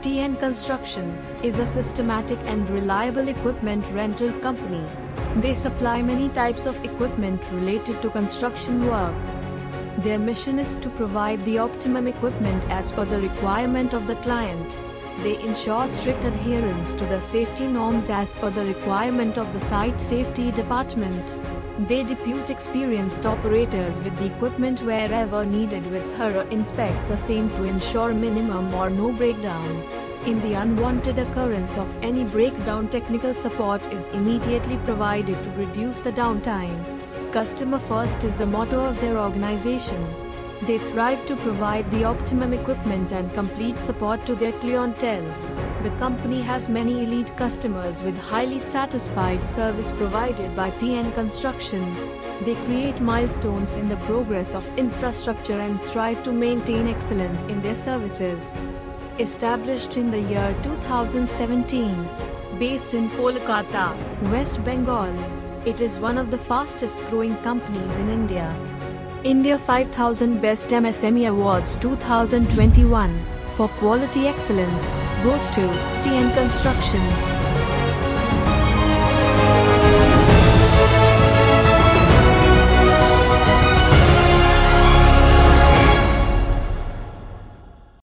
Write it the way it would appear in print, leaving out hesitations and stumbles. TN Construction is a systematic and reliable equipment rental company. They supply many types of equipment related to construction work. Their mission is to provide the optimum equipment as per the requirement of the client. They ensure strict adherence to the safety norms as per the requirement of the site safety department. They depute experienced operators with the equipment wherever needed with thorough inspect the same to ensure minimum or no breakdown. In the unwanted occurrence of any breakdown, technical support is immediately provided to reduce the downtime. Customer first is the motto of their organization. They thrive to provide the optimum equipment and complete support to their clientele. The company has many elite customers with highly satisfied service provided by TN Construction. They create milestones in the progress of infrastructure and strive to maintain excellence in their services. Established in the year 2017, based in Kolkata, West Bengal, it is one of the fastest growing companies in India. India 5000 Best MSME Awards 2021 for quality excellence goes to TN Construction.